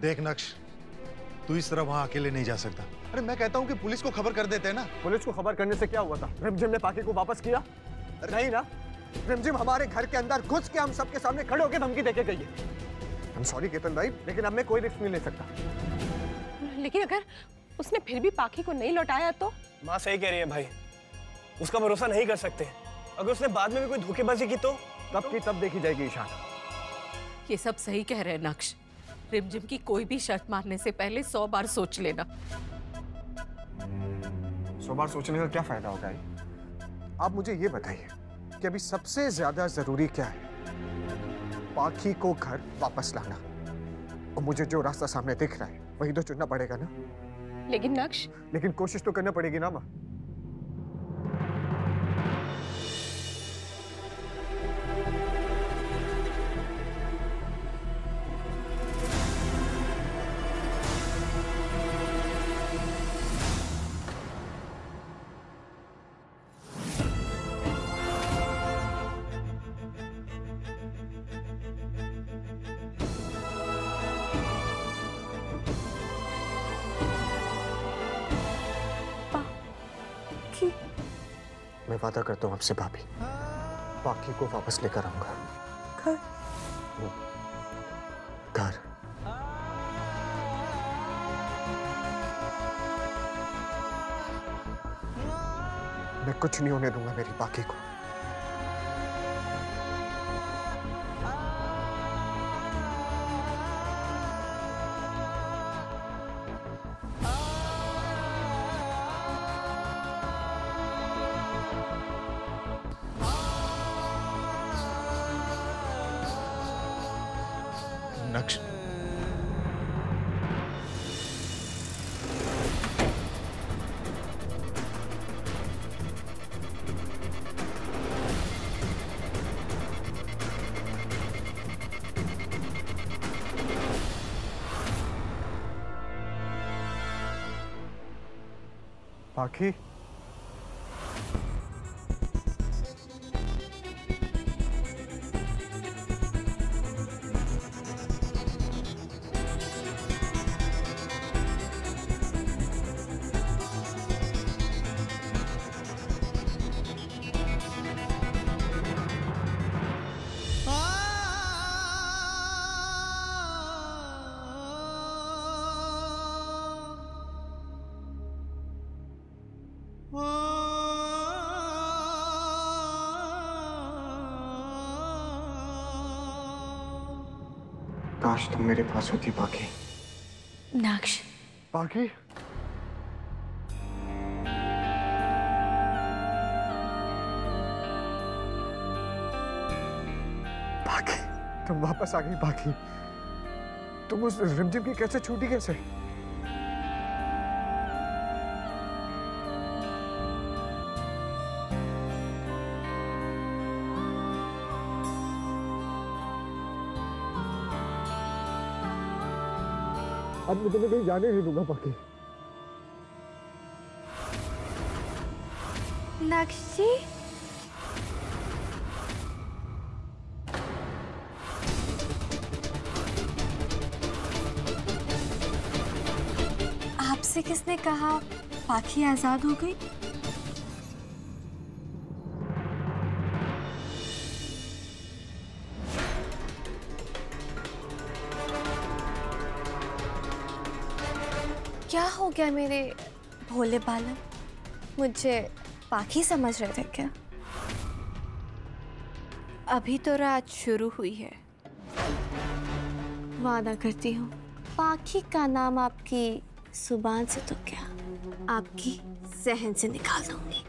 देख नक्श, तू इस तरह वहां अकेले नहीं जा सकता। अरे मैं कहता हूँ कि पुलिस को खबर कर देते हैं ना। पुलिस को खबर करने से क्या हुआ था? रिमझिम ने पाकी को वापस किया? नहीं ना, रिमझिम हमारे घर के अंदर घुस के हम सबके सामने खड़े होकर धमकी देके गई है। I'm sorry केतन भाई, लेकिन अब मैं कोई रिस्क नहीं ले सकता। लेकिन अगर उसने फिर भी पाकी को नहीं लौटाया तो? माँ सही कह रही है भाई, उसका भरोसा नहीं कर सकते। अगर उसने बाद में भी कोई धोखेबाजी की तो? तब की तब देखी जाएगी ईशान। ये सब सही कह रहे हैं नक्श। रिमझिम की कोई भी शर्त मानने से पहले 100 बार सोच लेना। 100 बार सोचने का क्या फायदा होगा? आप मुझे ये बताइए कि अभी सबसे ज्यादा जरूरी क्या है? पाखी को घर वापस लाना, और मुझे जो रास्ता सामने दिख रहा है वही तो चुनना पड़ेगा ना। लेकिन नक्श, लेकिन कोशिश तो करना पड़ेगी ना माँ। मैं वादा करता हूँ आपसे भाभी, पाखी को वापस लेकर आऊंगा। घर? घर। मैं कुछ नहीं होने दूंगा मेरी पाखी को। नक्श, पाखी, काश तुम मेरे पास होती पाखी। नक्श, पाखी, पाखी तुम वापस आ गई। पाखी, तुम उस रिमझिम की कैसे छूटी? कैसे? अब मुझे कहीं जाने नहीं दूंगा पाखी। नक्शी, आपसे किसने कहा पाखी आजाद हो गई? क्या हो गया मेरे भोले बालक? मुझे पाखी समझ रहे थे क्या? अभी तो रात शुरू हुई है। वादा करती हूँ, पाखी का नाम आपकी जुबान से तो क्या, आपकी जहन से निकाल दूंगी।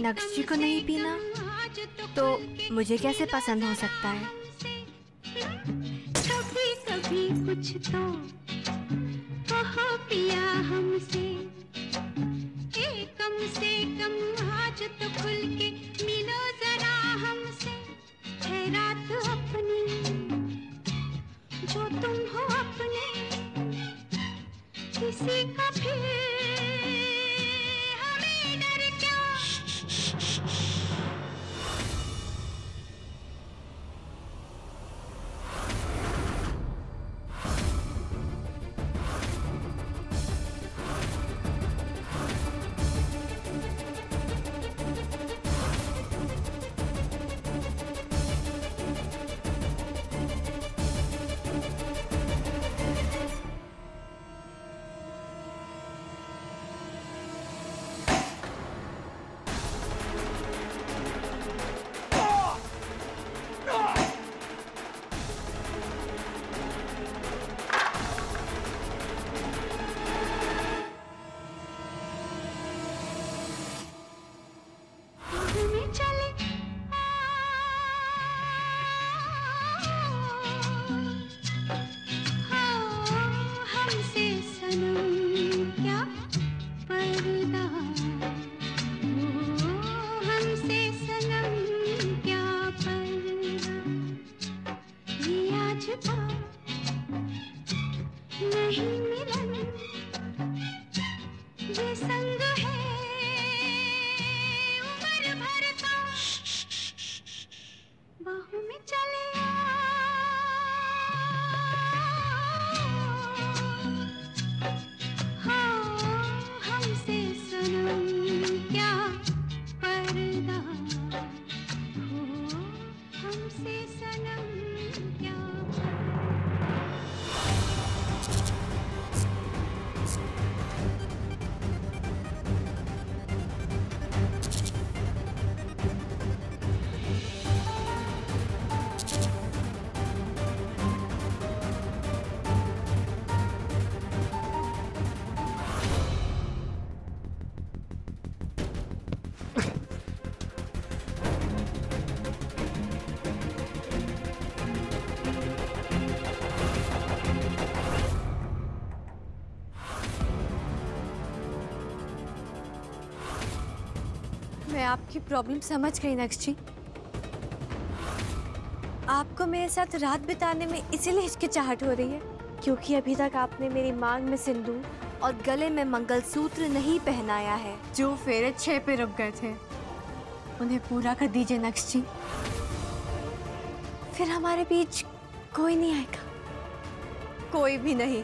नक्श जी को नहीं पीना तो मुझे कैसे पसंद हो सकता है। कभी कभी कुछ तो पिया हमसे, से कम आज तो खुल के मिलो जरा हमसे। है रात अपनी जो तुम हो अपने, किसी का भी मैं आपकी प्रॉब्लम समझ गई नक्श जी। आपको मेरे साथ रात बिताने में इसीलिए हिचकिचाहट हो रही है क्योंकि अभी तक आपने मेरी मांग में सिंदूर और गले में मंगलसूत्र नहीं पहनाया है। जो फेरे 6 पे रुक गए थे उन्हें पूरा कर दीजिए नक्श जी, फिर हमारे बीच कोई नहीं आएगा, कोई भी नहीं।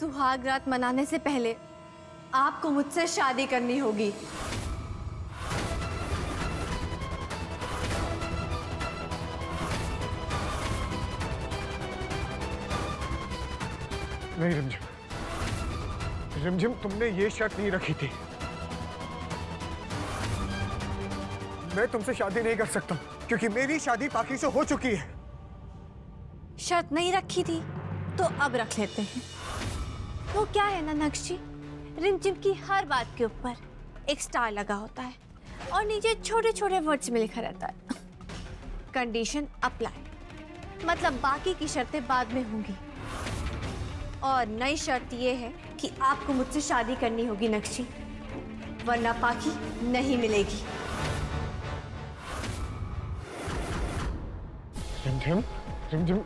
सुहाग रात मनाने से पहले आपको मुझसे शादी करनी होगी। नहीं रिमझिम, रिमझिम तुमने ये शर्त नहीं रखी थी। मैं तुमसे शादी नहीं कर सकता क्योंकि मेरी शादी पाखी से हो चुकी है। शर्त नहीं रखी थी तो अब रख लेते हैं। वो क्या है ना नक्श जी, रिमझिम की हर बात के ऊपर एक स्टार लगा होता है और नीचे छोटे छोटे वर्ड्स में लिखा रहता है कंडीशन अप्लाई, मतलब बाकी की शर्तें बाद में होंगी। और नई शर्त ये है कि आपको मुझसे शादी करनी होगी नक्शी, वरना पाखी नहीं मिलेगी। रिमझिम, रिमझिम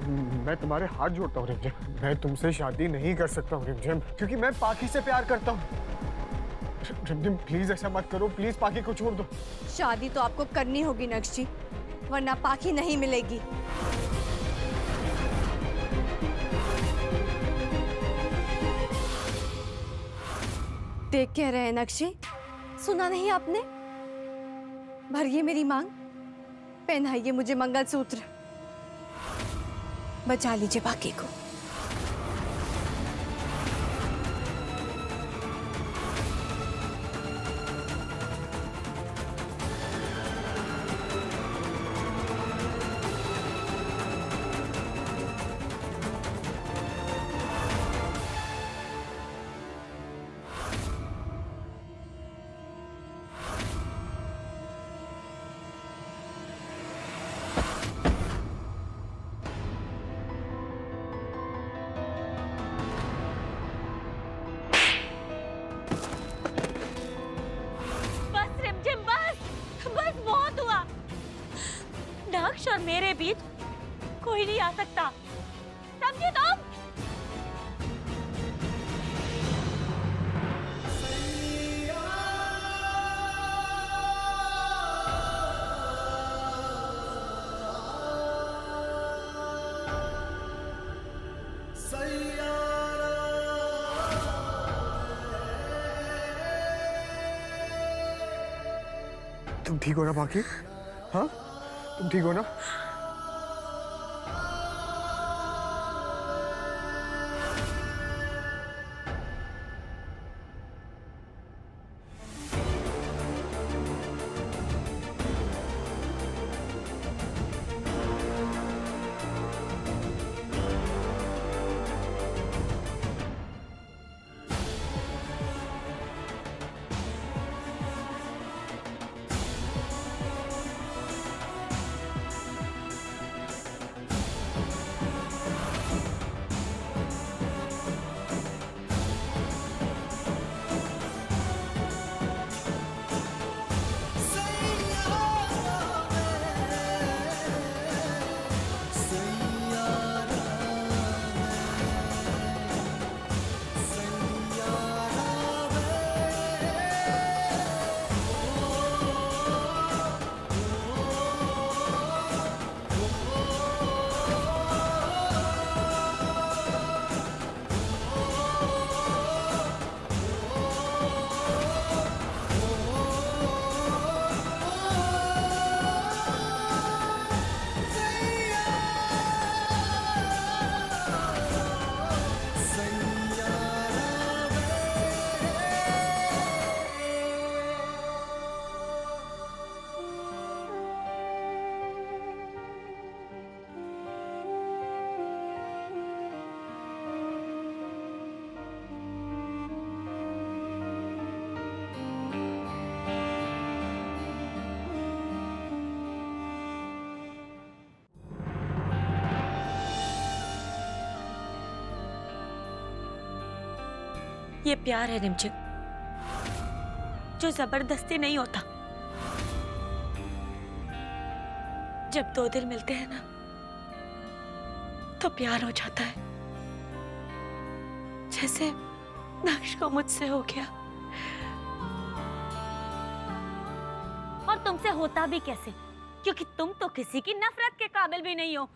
मैं तुम्हारे हाथ जोड़ता हूँ रिमझिम, मैं तुमसे शादी नहीं कर सकता हूँ रिमझिम क्योंकि मैं पाखी से प्यार करता हूँ। रिमझिम प्लीज ऐसा मत करो, प्लीज पाखी को छोड़ दो। शादी तो आपको करनी होगी नक्शी, वरना पाखी नहीं मिलेगी। देख कह रहे हैं नक्शी, सुना नहीं आपने? भरिए मेरी मांग, पहनाइए मुझे मंगलसूत्र, बचा लीजिए बाकी को। नक्श और मेरे बीच कोई नहीं आ सकता, समझे तुम? तुम ठीक हो ना बाकी? हाँ तुम ठीक हो ना? ये प्यार है रिमझिम जो जबरदस्ती नहीं होता। जब दो दिल मिलते हैं ना तो प्यार हो जाता है, जैसे नक्श को मुझसे हो गया। और तुमसे होता भी कैसे, क्योंकि तुम तो किसी की नफरत के काबिल भी नहीं हो।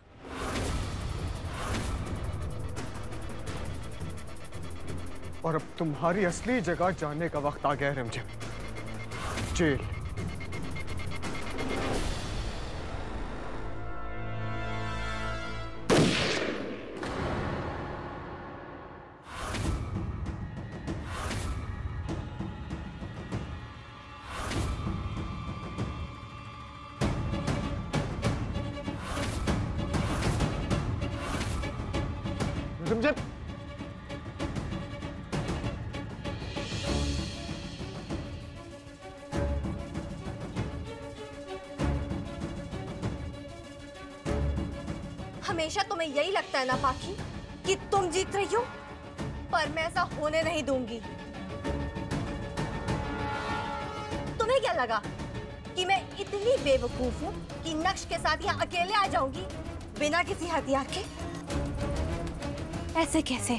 और अब तुम्हारी असली जगह जाने का वक्त आ गया है रिमझिम, जेल। रिमझिम, हमेशा तुम्हें यही लगता है ना पाखी कि तुम जीत रही हो, पर मैं ऐसा होने नहीं दूंगी। तुम्हें क्या लगा कि मैं इतनी बेवकूफ हूं कि नक्श के साथ यहाँ अकेले आ जाऊंगी बिना किसी हथियार के? ऐसे कैसे?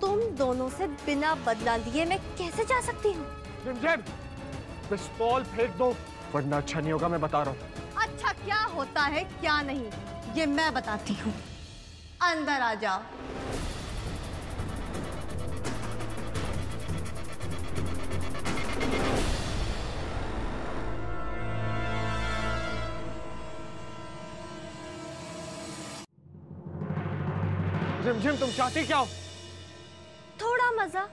तुम दोनों से बिना बदला लिए मैं कैसे जा सकती हूँ? बस बॉल फेंक दो, वरना अच्छा नहीं होगा, मैं बता रहा हूँ। अच्छा क्या होता है क्या नहीं ये मैं बताती हूँ, अंदर आ जाओ। रिमझिम, तुम चाहती क्या हो? थोड़ा मजा,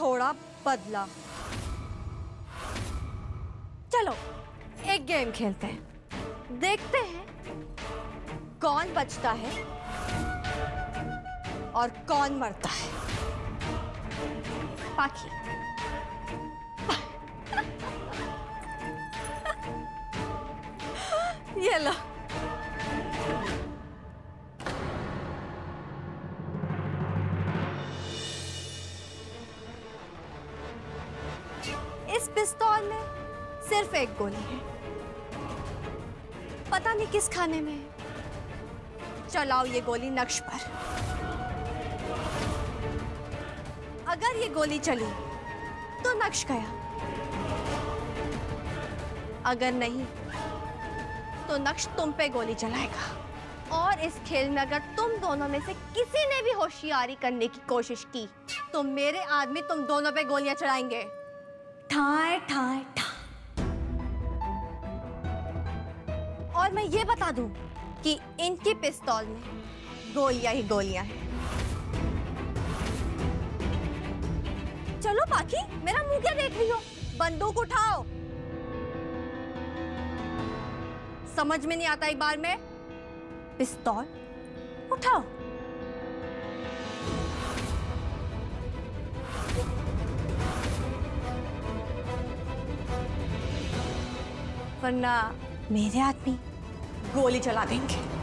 थोड़ा बदला। चलो एक गेम खेलते हैं, देखते हैं कौन बचता है और कौन मरता है। पाखी, ये लो। इस पिस्तौल में सिर्फ एक गोली है, पता नहीं किस खाने में है। चलाओ ये गोली नक्श पर। अगर ये गोली चली तो नक्श गया, अगर नहीं तो नक्श तुम पे गोली चलाएगा। और इस खेल में अगर तुम दोनों में से किसी ने भी होशियारी करने की कोशिश की तो मेरे आदमी तुम दोनों पे गोलियां चलाएंगे। ठाए ठाए ठाए। और मैं ये बता दूं कि इनकी पिस्तौल में गोलियां ही गोलियां हैं। चलो पाखी, मेरा मुंह क्या देख रही हो, बंदूक उठाओ। समझ में नहीं आता एक बार में, पिस्तौल उठाओ। वरना मेरे आदमी गोली चला देंगे।